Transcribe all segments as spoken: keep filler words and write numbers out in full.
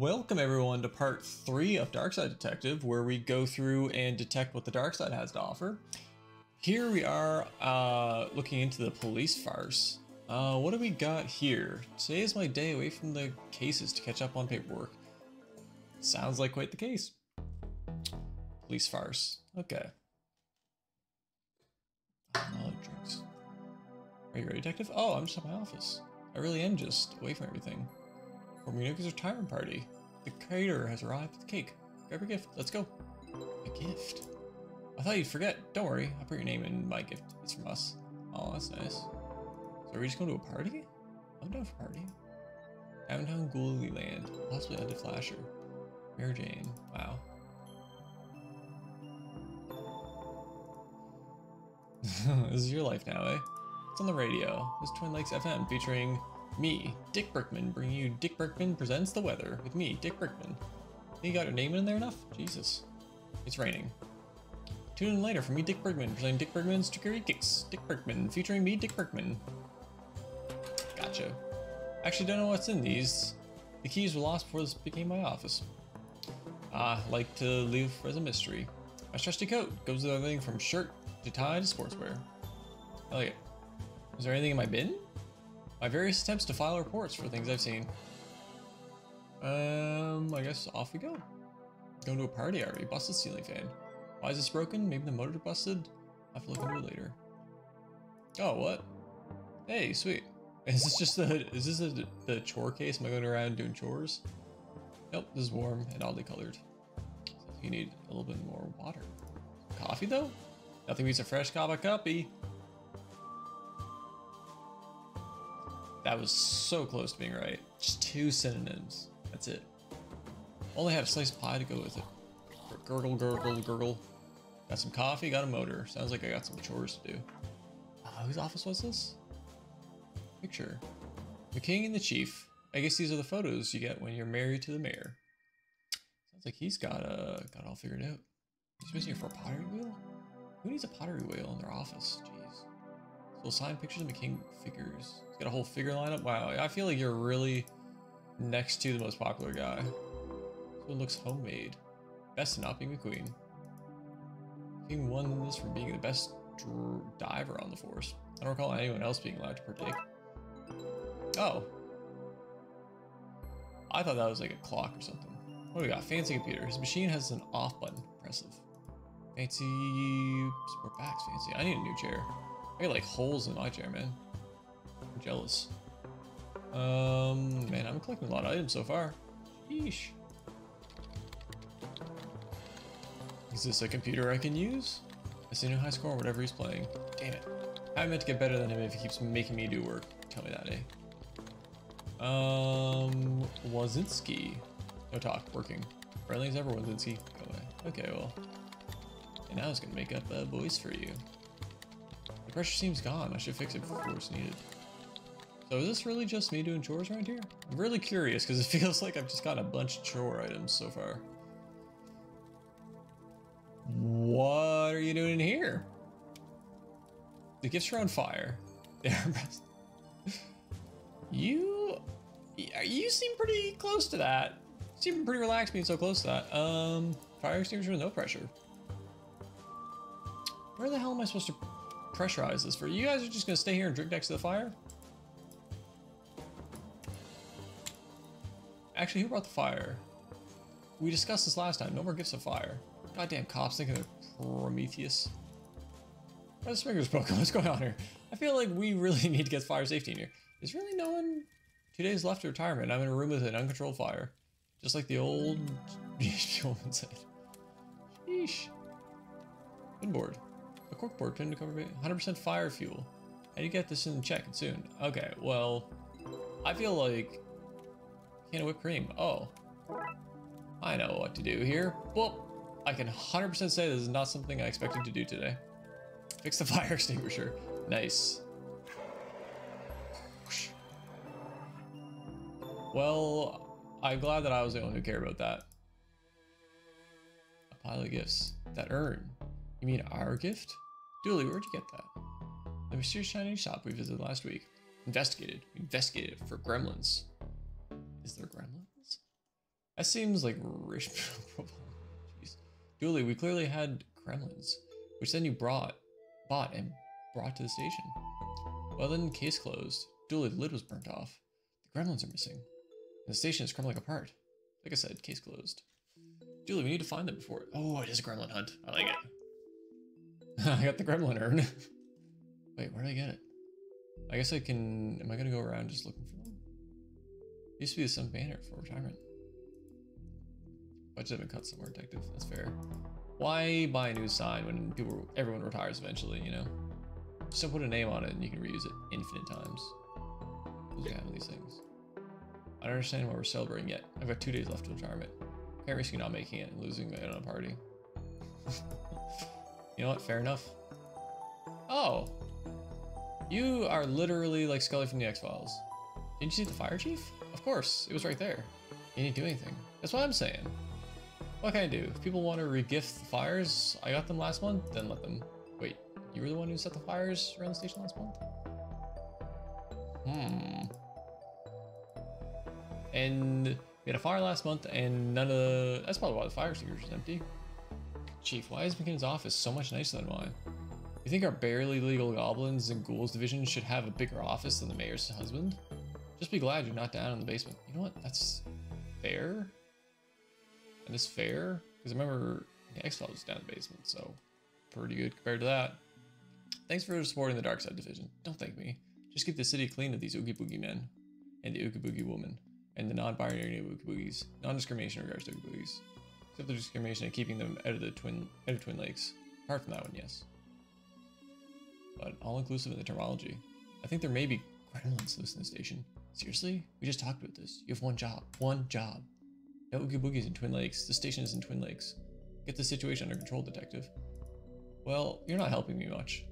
Welcome everyone to part three of Dark Side Detective, where we go through and detect what the dark side has to offer. Here we are uh, looking into the police farce. Uh, what do we got here? Today is my day away from the cases to catch up on paperwork. Sounds like quite the case. Police farce. Okay. Oh, drinks. Are you ready, detective? Oh, I'm just at my office. I really am just away from everything. For Munika's retirement party. The caterer has arrived with the cake. Grab your gift. Let's go. A gift? I thought you'd forget. Don't worry. I'll put your name in my gift. It's from us. Oh, that's nice. So are we just going to a party? I'm down for party. Downtown Dooley Land. Possibly under Flasher. Mary Jane. Wow. This is your life now, eh? It's on the radio. It's Twin Lakes F M featuring me, Dick Berkman, bringing you Dick Berkman Presents the Weather with me, Dick Berkman. Think you got your name in there enough? Jesus. It's raining. Tune in later for me, Dick Berkman, presenting Dick Berkman's Trickery Kicks. Dick Berkman, featuring me, Dick Berkman. Gotcha. Actually, don't know what's in these. The keys were lost before this became my office. Ah, uh, like to leave as a mystery. My trusty coat goes with everything from shirt to tie to sportswear. I like it. Is there anything in my bin? My various attempts to file reports for things I've seen. Um, I guess off we go. Going to a party already. Busted ceiling fan. Why is this broken? Maybe the motor busted? I'll have to look into it later. Oh, what? Hey, sweet. Is this just the, is this a, the chore case? Am I going around doing chores? Nope, this is warm and oddly colored. So you need a little bit more water. Coffee though? Nothing beats a fresh kava cuppy. That was so close to being right. Just two synonyms. That's it. Only had a slice of pie to go with it. Gurgle, gurgle, gurgle. Got some coffee, got a motor. Sounds like I got some chores to do. Uh, whose office was this? Picture. The king and the chief. I guess these are the photos you get when you're married to the mayor. Sounds like he's got, uh, got it all figured out. He's missing for a pottery wheel? Who needs a pottery wheel in their office? Jeez. Little sign pictures of the king figures. He's got a whole figure lineup. Wow, I feel like you're really next to the most popular guy. This one looks homemade. Best in not being McQueen. King won this for being the best diver on the force. I don't recall anyone else being allowed to partake. Oh. I thought that was like a clock or something. What do we got? Fancy computer. His machine has an off button. Impressive. Fancy sport backs. Fancy. I need a new chair. I got like holes in my chair, man. I'm jealous. Um, man, I'm collecting a lot of items so far. Yeesh. Is this a computer I can use? I see no high score on whatever he's playing. Damn it. I meant to get better than him if he keeps making me do work. Tell me that, eh? Um, Wazinski. No talk, working. Friendly's ever Wazinski. Go away. Okay, well. And now it's gonna make up a voice for you. The pressure seems gone. I should fix it before it's needed. So is this really just me doing chores around here? I'm really curious because it feels like I've just got a bunch of chore items so far. What are you doing in here? The gifts are on fire. They are best. You, you seem pretty close to that. You seem pretty relaxed being so close to that. Um, fire extinguisher with no pressure. Where the hell am I supposed to pressurize this for? You guys are just gonna stay here and drink next to the fire? Actually, who brought the fire? We discussed this last time. No more gifts of fire. Goddamn cops thinking they're Prometheus. Why are the sprinklers broken? What's going on here? I feel like we really need to get fire safety in here. There's really no one. Two days left to retirement. I'm in a room with an uncontrolled fire. Just like the old woman said. Sheesh. Pinboard. A corkboard pinned to cover one hundred percent fire fuel. How do you get this in check soon? Okay, well, I feel like a can of whipped cream. Oh, I know what to do here. Well, I can one hundred percent say this is not something I expected to do today. Fix the fire extinguisher. Nice. Well, I'm glad that I was the only one who cared about that. A pile of gifts. That urn. You mean our gift? Dooley, where'd you get that? The mysterious Chinese shop we visited last week. Investigated. We investigated for gremlins. Is there gremlins? That seems like racial problem. Jeez. Dooley, we clearly had gremlins, which then you brought, bought and brought to the station. Well then, case closed. Dooley, the lid was burnt off. The gremlins are missing. And the station is crumbling apart. Like I said, case closed. Dooley, we need to find them before... Oh, it is a gremlin hunt. I like it. I got the gremlin urn. Wait, where did I get it? I guess I can... Am I going to go around just looking for them? It used to be some banner for retirement. Budget have been cut somewhere, detective. That's fair. Why buy a new sign when people, everyone retires eventually, you know? Just don't put a name on it and you can reuse it infinite times. Those are kind of these things. I don't understand why we're celebrating yet. I've got two days left to retirement. Can't risk you not making it and losing it on a party. You know what? Fair enough. Oh! You are literally like Scully from the X-Files. Didn't you see the fire chief? Of course, it was right there. You didn't do anything. That's what I'm saying. What can I do? If people want to regift the fires, I got them last month, then let them. Wait, you were the one who set the fires around the station last month? Hmm. And we had a fire last month and none of the... That's probably why the fire extinguisher is empty. Chief, why is McKinnon's office so much nicer than mine? You think our barely legal goblins and ghouls division should have a bigger office than the mayor's husband? Just be glad you're not down in the basement. You know what? That's fair. And it's fair. Because I remember the X-Files was down in the basement, so pretty good compared to that. Thanks for supporting the Dark Side Division. Don't thank me. Just keep the city clean of these Oogie Boogie men and the Oogie Boogie woman and the non-binary name Oogie Boogies. Non-discrimination in regards to Oogie Boogies. Except the discrimination of keeping them out of the Twin, out of Twin Lakes. Apart from that one, yes. But all-inclusive in the terminology. I think there may be gremlins loose in the station. Seriously? We just talked about this. You have one job. One job. No Oogie Boogie's in Twin Lakes. The station is in Twin Lakes. Get the situation under control, detective. Well, you're not helping me much.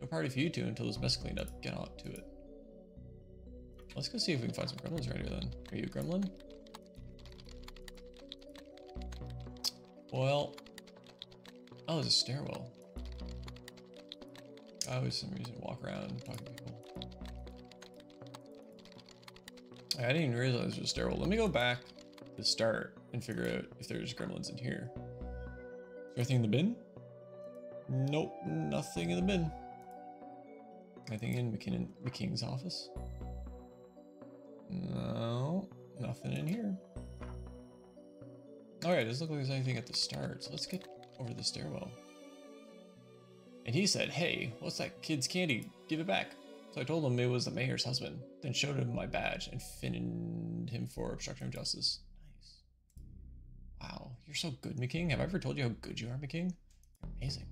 No party for you two until this mess cleaned up. Get on to it. Let's go see if we can find some gremlins right here then. Are you a gremlin? Well... Oh, there's a stairwell. I always, for some reason, walk around and talk to people. I didn't even realize there was a stairwell. Let me go back to the start and figure out if there's gremlins in here. Is there anything in the bin? Nope, nothing in the bin. Anything in McKinnon, McKing's office? No, nothing in here. Alright, it doesn't look like there's anything at the start, so let's get over to the stairwell. And he said, hey, what's that kid's candy? Give it back. So I told him it was the mayor's husband, then showed him my badge and fined him for obstruction of justice. Nice. Wow, you're so good, McKing. Have I ever told you how good you are, McKing? You're amazing.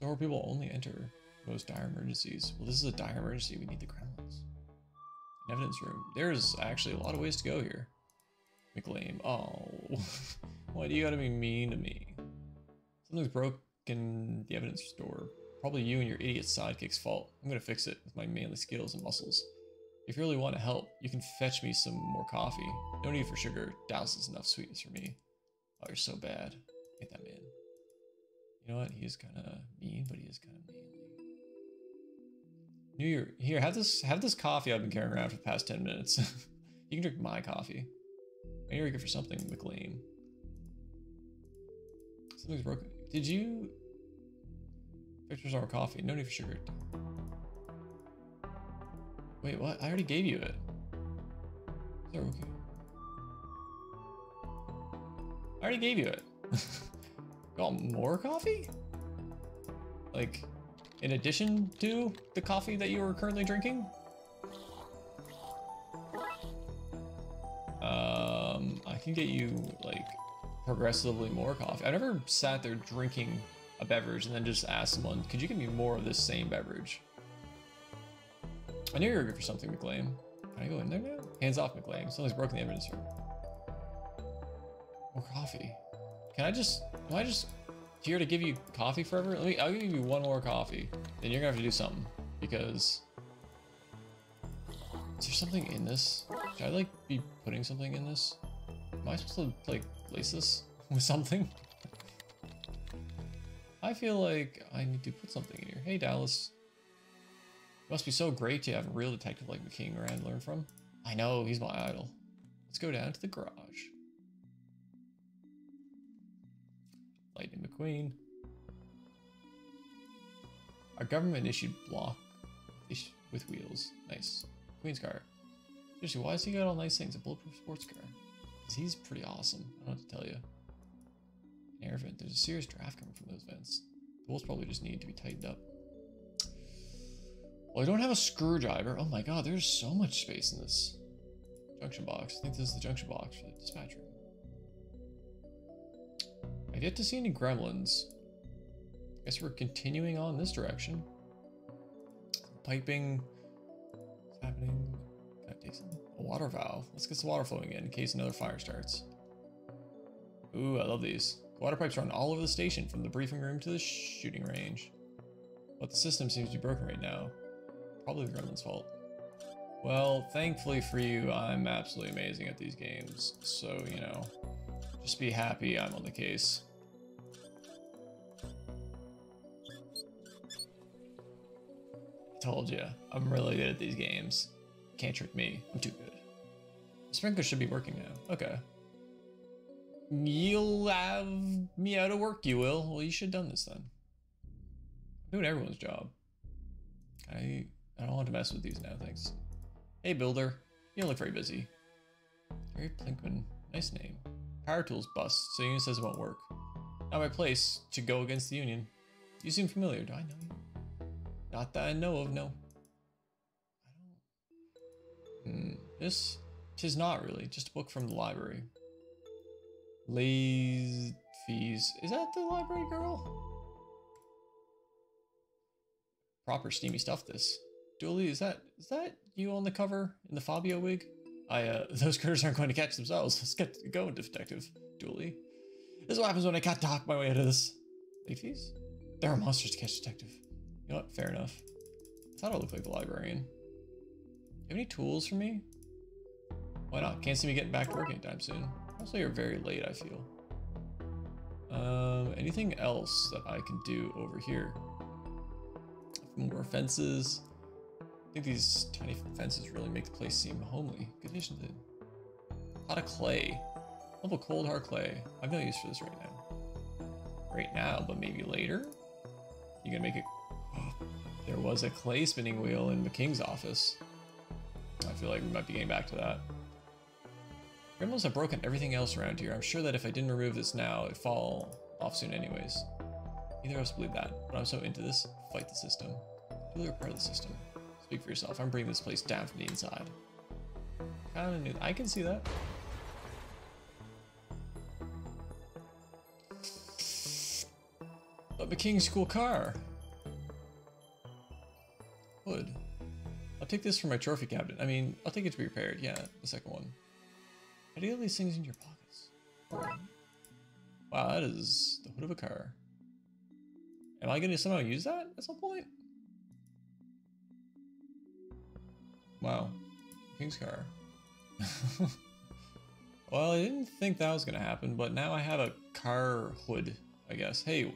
So our people only enter most dire emergencies. Well, this is a dire emergency. We need the gremlins. An evidence room. There's actually a lot of ways to go here. McLame. Oh, why do you gotta be mean to me? Something's broke. In the evidence store. Probably you and your idiot sidekick's fault. I'm gonna fix it with my manly skills and muscles. If you really want to help, you can fetch me some more coffee. No need for sugar. Douse is enough sweetness for me. Oh, you're so bad. Hate that man. You know what? He is kind of mean, but he is kind of manly. New Year. Here, have this have this coffee I've been carrying around for the past ten minutes. You can drink my coffee. I need to get for something, McLean. Something's broken. Did you... Victor's our coffee. No need for sugar. Wait, what? I already gave you it. Is that okay? I already gave you it. Got more coffee? Like, in addition to the coffee that you were currently drinking? Um, I can get you, like... progressively more coffee. I've never sat there drinking a beverage and then just asked someone, could you give me more of this same beverage? I knew you were good for something, McLean. Can I go in there now? Hands off, McLean. Something's broken the evidence room. More coffee. Can I just, am I just here to give you coffee forever? Let me, I'll give you one more coffee. Then you're gonna have to do something because... Is there something in this? Should I like be putting something in this? Am I supposed to like place this with something? I feel like I need to put something in here. Hey, Dallas. It must be so great to have a real detective like McKing around to learn from. I know, he's my idol. Let's go down to the garage. Lightning McQueen. Our government issued block with wheels. Nice. Queen's car. Seriously, why has he got all nice things? A bulletproof sports car. Because he's pretty awesome. I don't know what to tell you. An air vent. There's a serious draft coming from those vents. The bolts probably just need to be tightened up. Well, I don't have a screwdriver. Oh my god, there's so much space in this. Junction box. I think this is the junction box for the dispatch room. I've yet to see any gremlins. I guess we're continuing on this direction. Piping. What's happening? Can I take some? A water valve. Let's get some water flowing in in case another fire starts. Ooh, I love these. The water pipes run all over the station, from the briefing room to the shooting range. But the system seems to be broken right now. Probably the gremlin's fault. Well, thankfully for you, I'm absolutely amazing at these games. So, you know, just be happy I'm on the case. I told you, I'm really good at these games. Can't trick me, I'm too good. The sprinkler should be working now, okay. You'll have me out of work, you will. Well, you should have done this then. I'm doing everyone's job. I, I don't want to mess with these now, thanks. Hey, builder. You don't look very busy. Harry Plinkman. Nice name. Power tools bust, so the union says it won't work. Not my place to go against the union. You seem familiar. Do I know you? Not that I know of, no. I don't... Hmm. This... Tis not really. Just a book from the library. Lays... Fees. Is that the library girl? Proper steamy stuff, this. Dooley, is that... Is that... you on the cover in the Fabio wig? I, uh, those critters aren't going to catch themselves. Let's get going, Detective Dooley. This is what happens when I cat talk my way out of this. Late fees? There are monsters to catch, Detective. You know what? Fair enough. I thought I looked like the librarian. You have any tools for me? Why not? Can't see me getting back to work anytime soon. Also, you're very late, I feel. Um, anything else that I can do over here? More fences. I think these tiny fences really make the place seem homely. Good addition to it. Pot of clay. Level cold hard clay. I've no use for this right now. Right now, but maybe later? You gonna make it... Oh, there was a clay spinning wheel in McKing's office. I feel like we might be getting back to that. Gremlins have broken everything else around here. I'm sure that if I didn't remove this now, it'd fall off soon anyways. Neither of us believe that, but I'm so into this. Fight the system. You're part of the system. Speak for yourself. I'm bringing this place down from the inside. Kind of new. I can see that. But McKing's cool car. Wood. I'll take this for my trophy cabinet. I mean, I'll take it to be repaired. Yeah, the second one. How do you have these things in your pockets? Wow, that is the hood of a car. Am I going to somehow use that at some point? Wow, King's car. Well, I didn't think that was gonna happen, but now I have a car hood, I guess. Hey,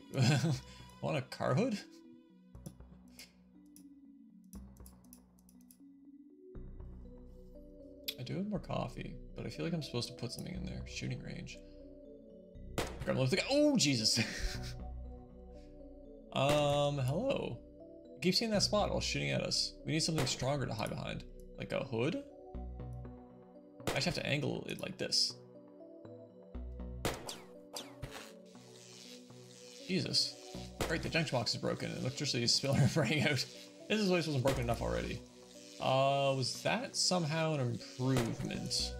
want a car hood? I do have more coffee, but I feel like I'm supposed to put something in there. Shooting range. Gremlin the oh Jesus. um, hello. I keep seeing that spot while shooting at us. We need something stronger to hide behind. Like a hood? I should have to angle it like this. Jesus. Alright, the junction box is broken and electricity is spilling running out. This is always wasn't broken enough already. Uh, was that somehow an improvement?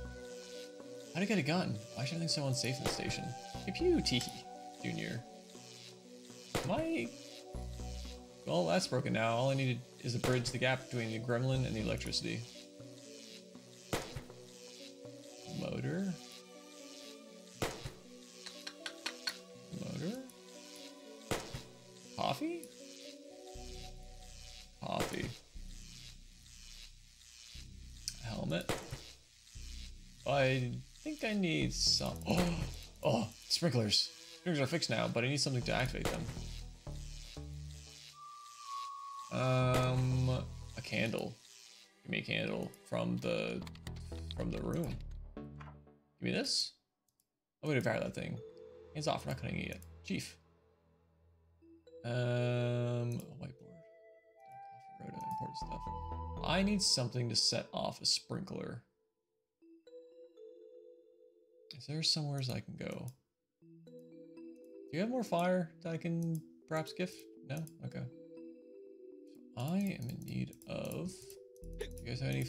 How'd I get a gun? Why is everything so unsafe in the station? Hey, pew, teehee, Junior. My... Well, that's broken now. All I needed is to bridge the gap between the gremlin and the electricity. Motor. Motor. Coffee? Coffee. Helmet. I think I need some... Oh! Oh! Sprinklers! Sprinklers are fixed now, but I need something to activate them. Um, a candle. Give me a candle from the, from the room. Give me this. I'm gonna fire that thing. Hands off, we're not cutting it yet. Chief. Um, whiteboard. Coffee, important stuff. I need something to set off a sprinkler. Is there somewhere I can go? Do you have more fire that I can perhaps gift? No? Okay. So I am in need of... Do you guys have any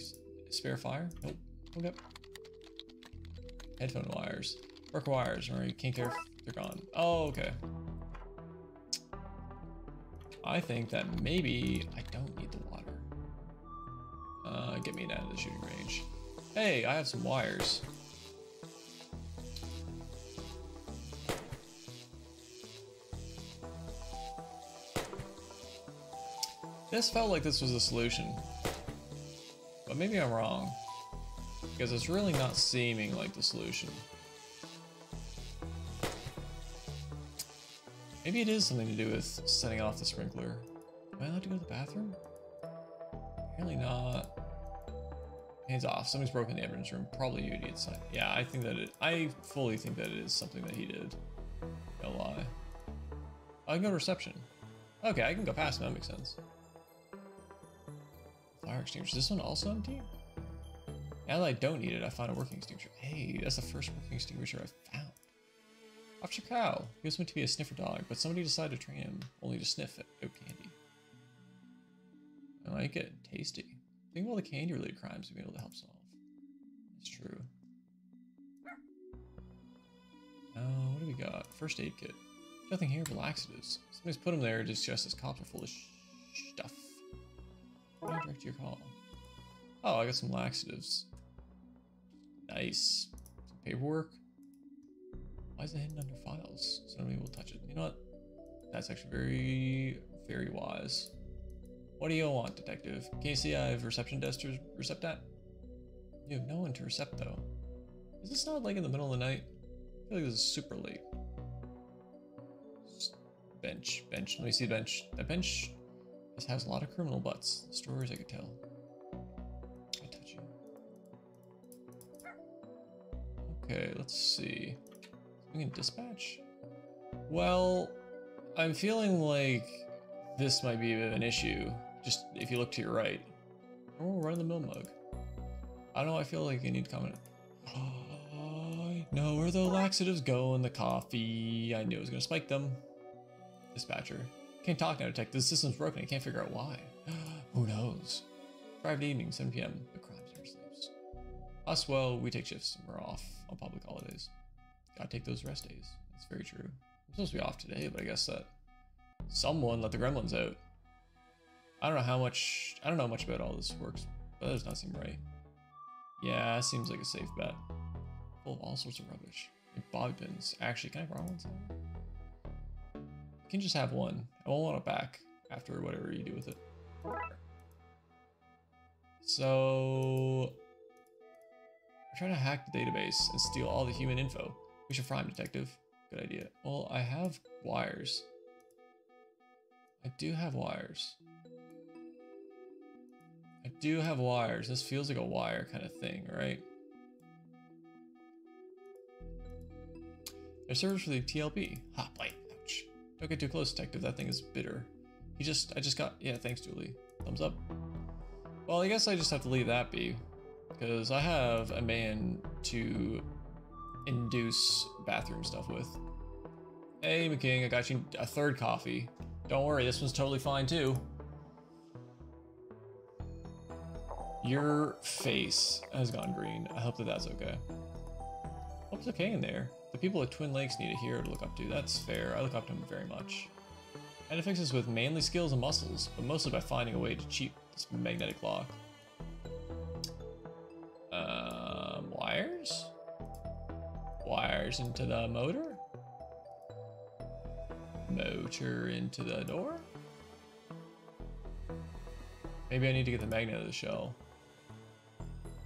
spare fire? Nope. Okay. Headphone wires. Work wires. Remember, you can't care if they're gone. Oh, okay. I think that maybe I don't need the water. Uh, get me out of the shooting range. Hey, I have some wires. This felt like this was the solution, but maybe I'm wrong, because it's really not seeming like the solution. Maybe it is something to do with setting off the sprinkler. Am I allowed to go to the bathroom? Apparently not. Hands off, something's broken in the evidence room. Probably you did sign. Yeah, I think that it, I fully think that it is something that he did. No lie. I can go to reception. Okay, I can go past him, that makes sense. Fire extinguisher. This one also empty? Now that I don't need it, I found a working extinguisher. Hey, that's the first working extinguisher I've found. Officer Cow. He was meant to be a sniffer dog, but somebody decided to train him only to sniff at oat candy. I like it. Tasty. Think of all the candy-related crimes we've been able to help solve. That's true. Oh, uh, what do we got? First aid kit. Nothing here but laxatives. Somebody's put them there just as cops are full of sh stuff. I direct your call. Oh, I got some laxatives. Nice. Some paperwork. Why is it hidden under files? So nobody will touch it. You know what? That's actually very, very wise. What do you want, detective? Can you see I have reception desk to recept at? You have no one to recept, though. Is this not like in the middle of the night? I feel like this is super late. Bench, bench. Let me see the bench. That bench. This has a lot of criminal butts. Stories I could tell. I touch you. Okay, let's see. We can dispatch. Well, I'm feeling like this might be a bit of an issue. Just if you look to your right. Oh, we're running the mill mug. I don't know. I feel like I need to comment. Oh, no, where the laxatives go in the coffee? I knew it was gonna spike them. Dispatcher. Can't talk now, detective. The system's broken. I can't figure out why. Who knows? Friday evening, seven p m The crime never sleeps. Us, well, we take shifts and we're off on public holidays. Gotta take those rest days. That's very true. I'm supposed to be off today, but I guess that someone let the gremlins out. I don't know how much... I don't know much about all this works, but that does not seem right. Yeah, seems like a safe bet. Full of all sorts of rubbish. Like bobby pins. Actually, can I borrow one? You can just have one. I won't want it back after whatever you do with it. So... I'm trying to hack the database and steal all the human info. We should fry him, detective. Good idea. Well, I have wires. I do have wires. I do have wires. This feels like a wire kind of thing, right? There's servers for the T L P. Hot bite. Ouch. Don't get too close, detective. That thing is bitter. He just, I just got, yeah, thanks, Dooley. Thumbs up. Well, I guess I just have to leave that be, because I have a man to induce bathroom stuff with. Hey, McKing, I got you a third coffee. Don't worry, this one's totally fine too. Your face has gone green. I hope that that's okay. Hope it's okay in there. The people at Twin Lakes need a hero to look up to. That's fair. I look up to him very much. I had to fix this with manly skills and muscles, but mostly by finding a way to cheat this magnetic lock. Um, wires? Wires into the motor? Motor into the door? Maybe I need to get the magnet out of the shell.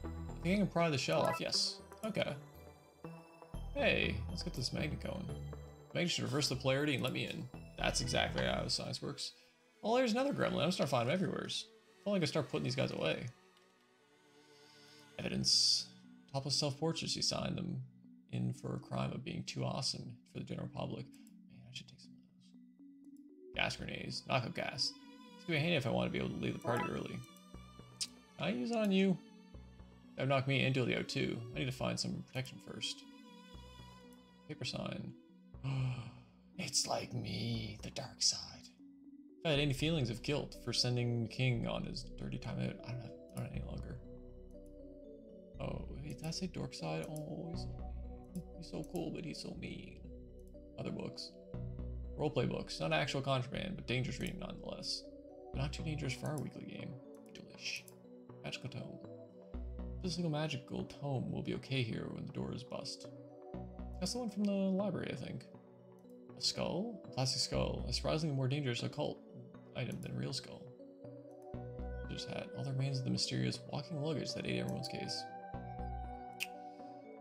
I think I can pry the shell off, yes. Okay. Hey, let's get this magnet going. The magnet should reverse the polarity and let me in. That's exactly how science works. Oh, there's another gremlin. I'm gonna start finding them everywhere. I'm only gonna start putting these guys away. Evidence. Topless self-portraits. He signed them in for a crime of being too awesome for the general public. Man, I should Gas grenades. Knockup gas. It's gonna be handy if I want to be able to leave the party early. Can I use it on you? That would knock me into the O two. I need to find some protection first. Paper sign. It's like me, the dark side. If I had any feelings of guilt for sending King on his dirty time out, I don't have, I don't have any longer. Oh, wait, did I say dork side? Oh, he's so, he's so cool, but he's so mean. Other books. Roleplay books. Not actual contraband, but dangerous reading nonetheless. But not too dangerous for our weekly game. Delish. Magical tome. Physical magical tome will be okay here when the door is bust. That's the one from the library, I think. A skull? A plastic skull. A surprisingly more dangerous occult item than a real skull. There's hat. All that remains of the mysterious walking luggage that ate everyone's case.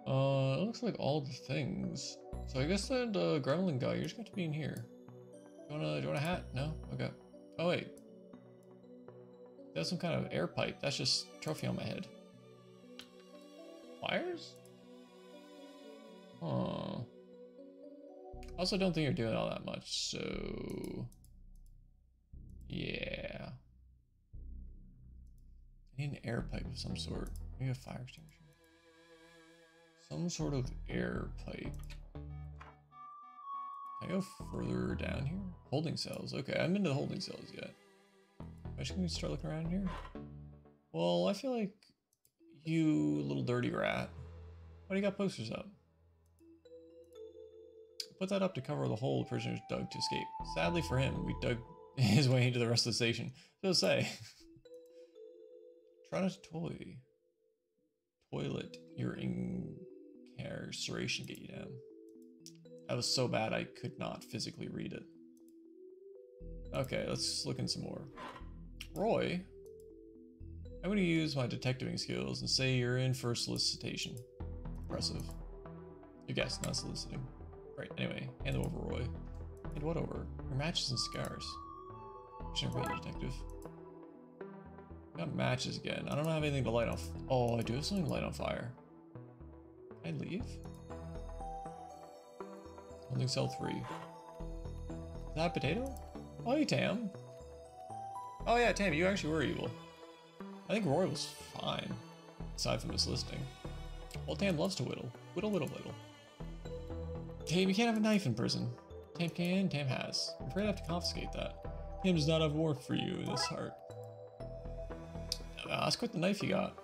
Uh, it looks like all the things. So I guess that uh, gremlin guy, you're just going to be in here. Do you, want a, do you want a hat? No? Okay. Oh wait. That's some kind of air pipe. That's just a trophy on my head. Pliers? Huh. I also don't think you're doing all that much, so... Yeah. I need an air pipe of some sort. Maybe a fire extinguisher? Some sort of air pipe. Can I go further down here? Holding cells. Okay, I haven't been to the holding cells yet. I should we start looking around here? Well, I feel like you little dirty rat. Why do you got posters up? Put that up to cover the hole the prisoners dug to escape. Sadly for him, we dug his way into the rest of the station. So say. Try not to toy. Toilet your incarceration get you down. That was so bad I could not physically read it. Okay, let's look in some more. Roy, I'm gonna use my detectiving skills and say you're in for solicitation. Impressive. You guessed, not soliciting. Right, anyway, hand them over, Roy. Hand what over? Your matches and cigars. Should I be a detective? I got matches again. I don't have anything to light on. Oh, I do have something to light on fire. Can I leave? Holding cell three. Is that a potato? Oh, hey, Tam. Oh, yeah, Tam, you actually were evil. I think Roy was fine, aside from his listening. Well, Tam loves to whittle. Whittle, whittle, whittle. Tam, you can't have a knife in prison. Tam can, Tam has. I'm afraid I have to confiscate that. Tam does not have warmth for you in his heart. Uh, let's quit the knife you got.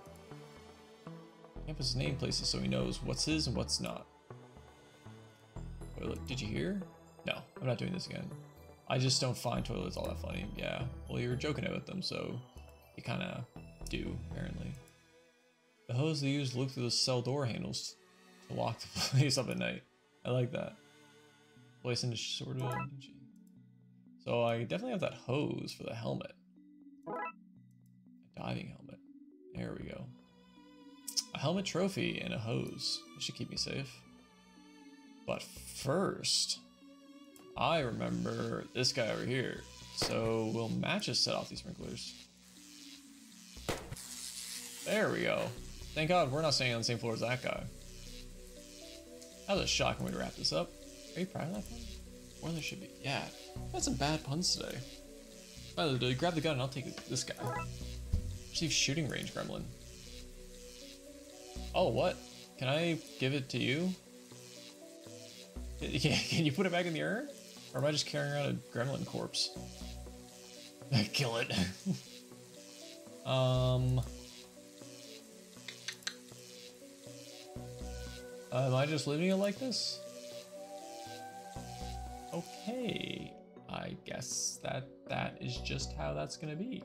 Tam puts his name places so he knows what's his and what's not. Toilet, did you hear? No, I'm not doing this again. I just don't find toilets all that funny. Yeah, well, you were joking about them, so you kind of do, apparently. The hose they used looked through the cell door handles to lock the place up at night. I like that. Place into sort of. So I definitely have that hose for the helmet. A diving helmet. There we go. A helmet trophy and a hose. It should keep me safe. But first, I remember this guy over here. So we'll matches set off these sprinklers. There we go. Thank God we're not standing on the same floor as that guy. That was a shocking way to wrap this up. Are you proud of that pun? More than there should be. Yeah, I had some bad puns today. By the way, grab the gun and I'll take this guy. Receive shooting range, gremlin. Oh, what? Can I give it to you? Can you put it back in the urn? Or am I just carrying around a gremlin corpse? Kill it. um... Uh, am I just leaving it like this? Okay, I guess that that is just how that's gonna be.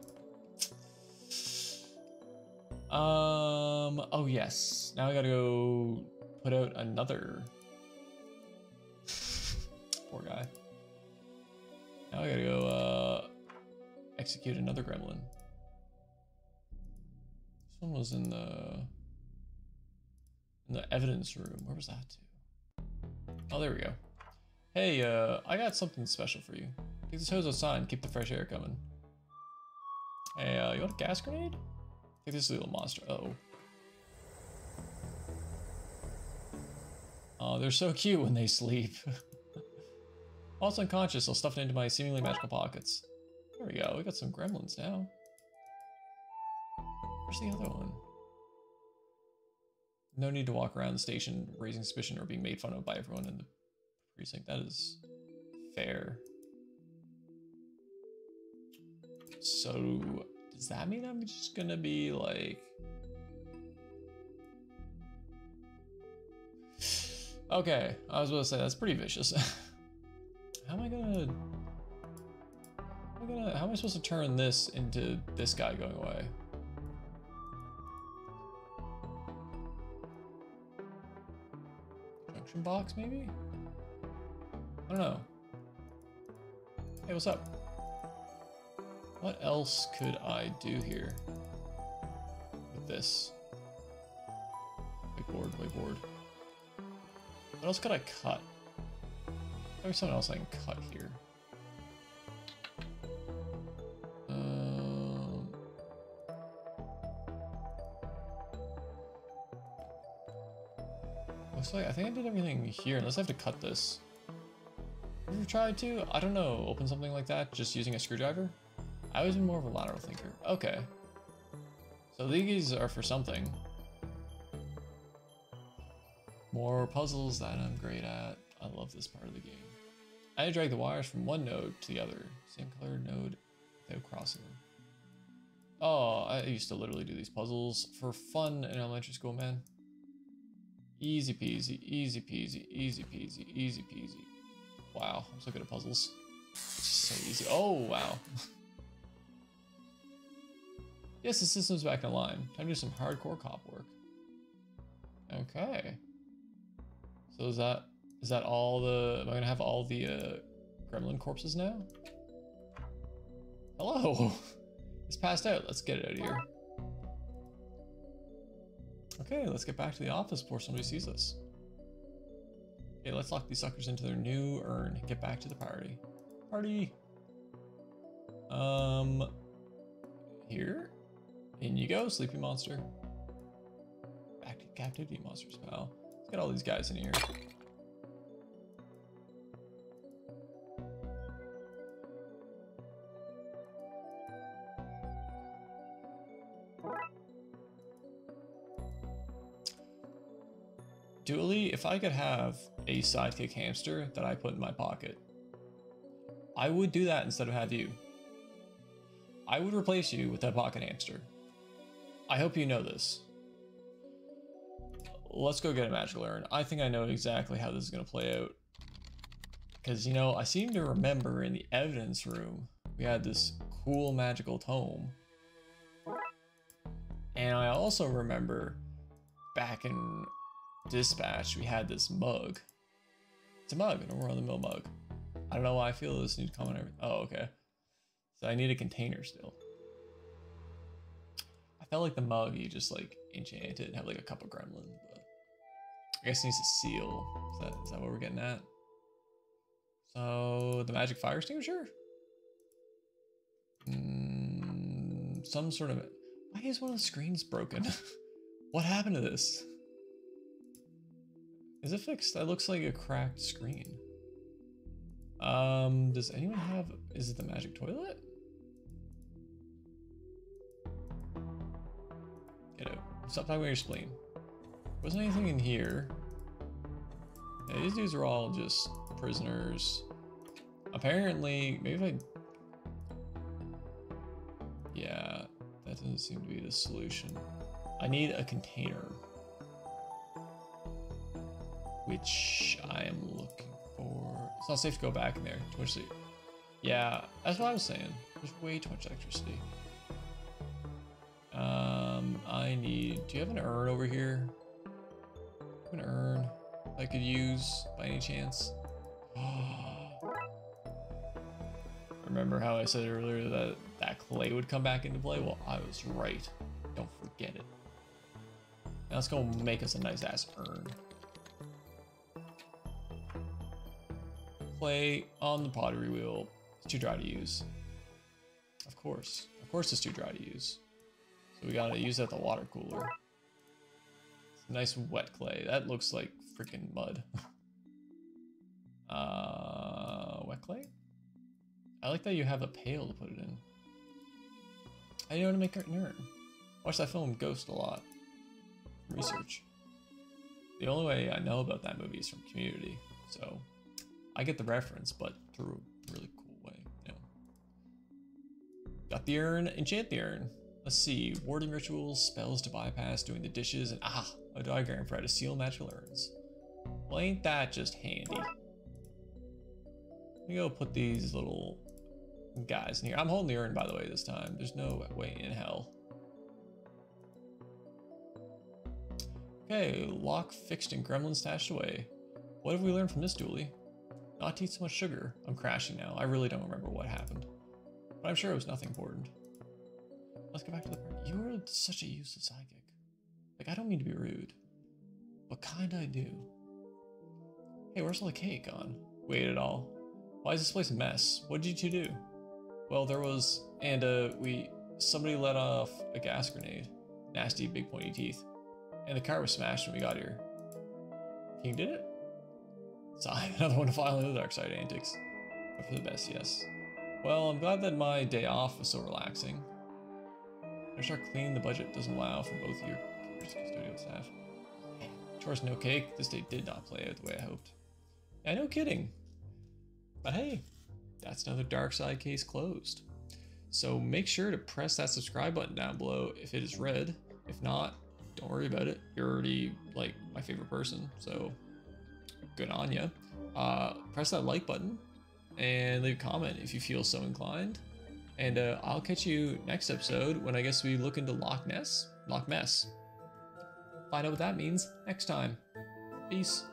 Um. Oh yes. Now I gotta go put out another. Poor guy. Now I gotta go uh, execute another gremlin. This one was in the. The evidence room. Where was that to? Oh, there we go. Hey, uh, I got something special for you. Take this hose outside and keep the fresh air coming. Hey, uh, you want a gas grenade? Take this little monster. Uh oh. Oh, they're so cute when they sleep. Also unconscious, I'll stuff it into my seemingly magical pockets. There we go, we got some gremlins now. Where's the other one? No need to walk around the station raising suspicion or being made fun of by everyone in the precinct. That is fair. So, does that mean I'm just gonna be like... Okay, I was about to say, that's pretty vicious. How am I gonna... How am I gonna... How am I supposed to turn this into this guy going away? Junction box, maybe? I don't know. Hey, what's up? What else could I do here with this? Wakeboard, wakeboard. What else could I cut? There's something else I can cut here. Um, looks like I think I did everything here, unless I have to cut this. Have you ever tried to? I don't know. Open something like that just using a screwdriver? I've always been more of a lateral thinker. Okay. So these are for something. More puzzles that I'm great at. I love this part of the game. I had to drag the wires from one node to the other. Same color node without crossing them. Oh, I used to literally do these puzzles for fun in elementary school, man. Easy peasy, easy peasy, easy peasy, easy peasy. Wow, I'm so good at puzzles. So easy. Oh, wow. Yes, the system's back in line. Time to do some hardcore cop work. Okay. So is that is that all the? Am I gonna have all the uh, gremlin corpses now? Hello. It's passed out. Let's get it out of here. Okay, let's get back to the office before somebody sees us. Okay, let's lock these suckers into their new urn and get back to the party. Party. Um. Here. In you go, sleepy monster. Back to captivity, monsters, pal. Let's get all these guys in here. Dooley, if I could have a sidekick hamster that I put in my pocket, I would do that instead of have you. I would replace you with that pocket hamster. I hope you know this. Let's go get a magical urn. I think I know exactly how this is going to play out. Because, you know, I seem to remember in the evidence room, we had this cool magical tome. And I also remember back in Dispatch, we had this mug. It's a mug, an over-the-mill mug. I don't know why I feel this need to comment everything. Oh, okay. So I need a container still. I felt like the mug you just like enchant it and have like a cup of gremlin, but I guess it needs a seal. Is that, is that what we're getting at? So the magic fire extinguisher? Mm, some sort of... Why is one of the screens broken? What happened to this? Is it fixed? That looks like a cracked screen. Um, does anyone have... Is it the magic toilet? Get out. Stop talking about your spleen. Wasn't anything in here. Yeah, these dudes are all just prisoners. Apparently, maybe if I... Yeah, that doesn't seem to be the solution. I need a container. Which I am looking for. It's not safe to go back in there. Too much sleep. Yeah, that's what I was saying. There's way too much electricity. Um, I need... Do you have an urn over here? Do you have an urn I could use by any chance? Remember how I said earlier that that clay would come back into play? Well, I was right. Don't forget it. Now let's go make us a nice-ass urn. Clay on the pottery wheel. It's too dry to use. Of course. Of course it's too dry to use. So we gotta use it at the water cooler. It's nice wet clay. That looks like freaking mud. uh, wet like? I like that you have a pail to put it in. I know how to make art and art. Watch that film Ghost a lot. Research. The only way I know about that movie is from Community, so I get the reference, but through a really cool way. You know. Got the urn, enchant the urn. Let's see, warding rituals, spells to bypass, doing the dishes, and ah, a diagram for how to seal magical urns. Well, ain't that just handy? Let me go put these little guys in here. I'm holding the urn, by the way, this time. There's no way in hell. Okay, lock fixed and gremlins stashed away. What have we learned from this, Dooley? Not to eat so much sugar. I'm crashing now. I really don't remember what happened, but I'm sure it was nothing important. Let's go back to the party. You are such a useless sidekick. Like, I don't mean to be rude, but kinda I do. Hey, where's all the cake gone? Wait at all. Why is this place a mess? What did you two do? Well, there was, and uh, we, somebody let off a gas grenade. Nasty, big pointy teeth. And the car was smashed when we got here. King did it? Sigh, another one to file into the dark side antics. But for the best, yes. Well, I'm glad that my day off was so relaxing. Better start cleaning, the budget doesn't allow for both your custodial staff. Chores no cake, this day did not play out the way I hoped. Yeah, no kidding. But hey, that's another dark side case closed. So make sure to press that subscribe button down below if it is red. If not, don't worry about it. You're already like my favorite person, so good on ya. Uh, press that like button and leave a comment if you feel so inclined. And uh, I'll catch you next episode when I guess we look into Loch Ness, Loch Mess. Find out what that means next time. Peace.